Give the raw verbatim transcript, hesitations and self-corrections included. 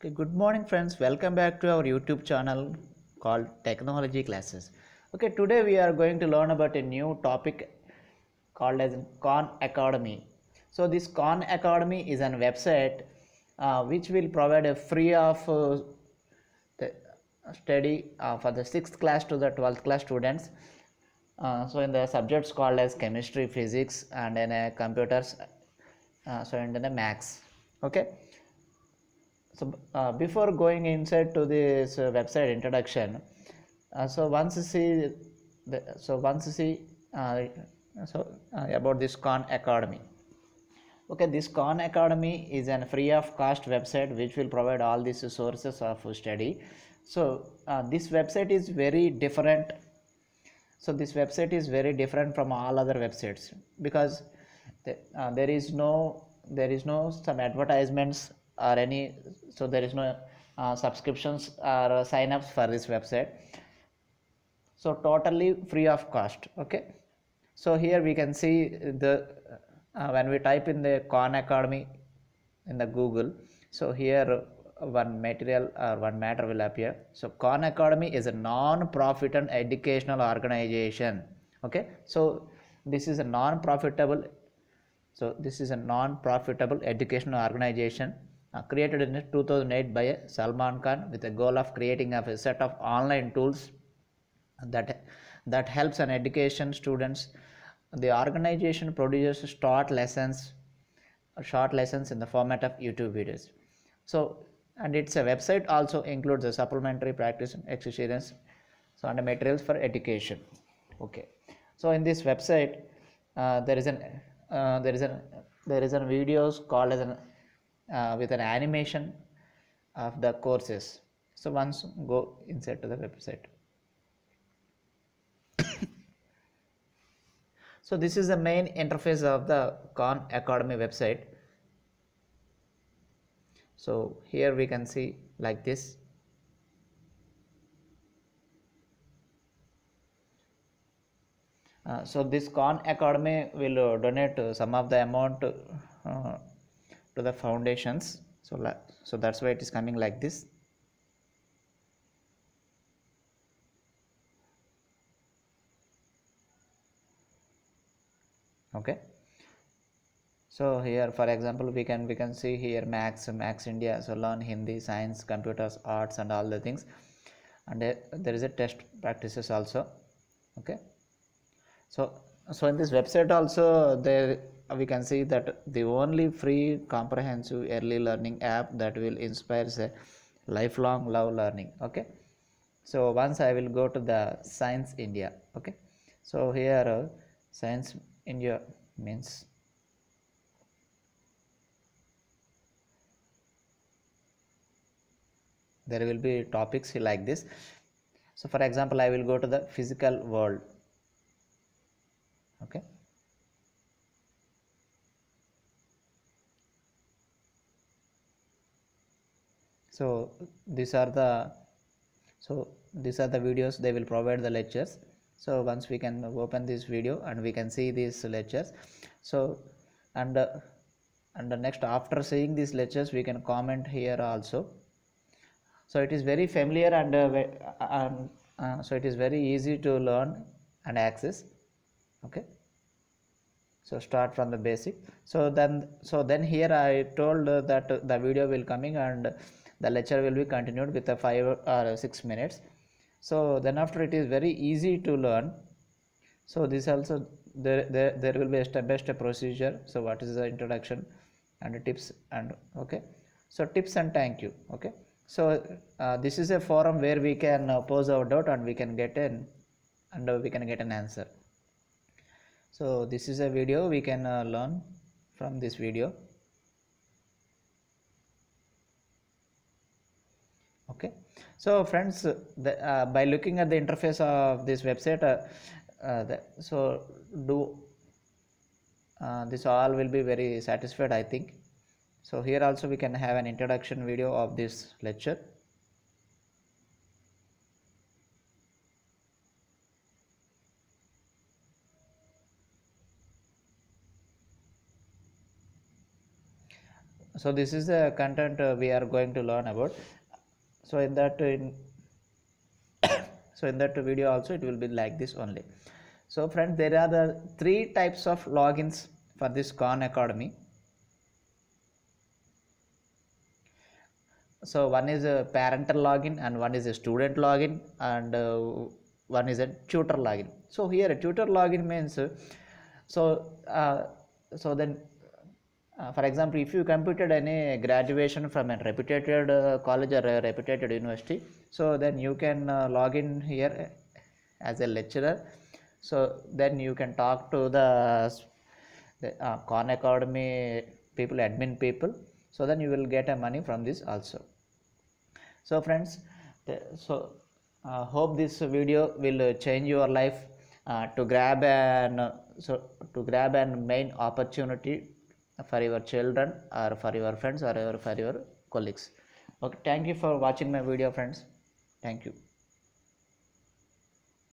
Okay, good morning friends, welcome back to our YouTube channel called Technology Classes. Okay, today we are going to learn about a new topic called as Khan Academy. So this Khan Academy is a website uh, which will provide a free of uh, the study uh, for the sixth class to the twelfth class students. Uh, so in the subjects called as chemistry, physics, and then uh, computers, uh, so and then uh, maths. Okay. So uh, before going inside to this uh, website introduction, uh, so once you see, the, so once you see, uh, so uh, about this Khan Academy. Okay, this Khan Academy is a free of cost website which will provide all these sources of study. So uh, this website is very different. So this website is very different from all other websites because the, uh, there is no there is no some advertisements. Or any so there is no uh, subscriptions or uh, sign-ups for this website, so totally free of cost. Okay, so here we can see the uh, when we type in the Khan Academy in the Google, so here one material or one matter will appear. So Khan Academy is a non-profit and educational organization. Okay, so this is a non-profitable so this is a non-profitable educational organization Uh, created in two thousand eight by Salman Khan with the goal of creating a set of online tools that that helps an education students. The organization produces short lessons, short lessons in the format of YouTube videos. So and its a website also includes a supplementary practice and experience, so and materials for education. Okay. So in this website, uh, there is an uh, there is an there is an videos called as an Uh, with an animation of the courses. So once go inside to the website. So this is the main interface of the Khan Academy website. So here we can see like this. Uh, so this Khan Academy will uh, donate uh, some of the amount uh, to the foundations, so so that's why it is coming like this. Okay, so here for example we can we can see here Max Max India, so learn Hindi, science, computers, arts, and all the things, and uh, there is a test practices also. Okay, so so in this website also there we can see that the only free comprehensive early learning app that will inspire a lifelong love learning. Okay, so once I will go to the Science India. Okay, so here uh, Science India means there will be topics like this. So for example I will go to the physical world. Okay, so these are the so these are the videos they will provide the lectures. So once we can open this video and we can see these lectures. So and uh, and the next after seeing these lectures we can comment here also. So it is very familiar and uh, um, uh, so it is very easy to learn and access. Okay, so start from the basic. So then so then here I told uh, that uh, the video will coming and uh, the lecture will be continued with a five or six minutes. So then after it is very easy to learn. So this also there there, there will be a step by step procedure. So what is the introduction and tips and okay. So tips and thank you. Okay. So uh, this is a forum where we can uh, pose our doubt and we can get an and uh, we can get an answer. So this is a video we can uh, learn from this video. Okay, so friends, the, uh, by looking at the interface of this website, uh, uh, the, so do uh, this all will be very satisfied, I think. So here also we can have an introduction video of this lecture. So this is the content uh, we are going to learn about. So in that in so in that video also it will be like this only. So friends, there are the three types of logins for this Khan Academy. So one is a parental login, and one is a student login, and uh, one is a tutor login. So here a tutor login means uh, so uh, so then uh, for example, if you completed any graduation from a reputed uh, college or a reputed university, so then you can uh, log in here as a lecturer. So then you can talk to the, the uh, Khan Academy people, admin people. So then you will get a money from this also. So friends, so uh, hope this video will change your life uh, to grab an uh, so to grab an main opportunity for your children or for your friends or for your colleagues. Okay, thank you for watching my video, friends. Thank you.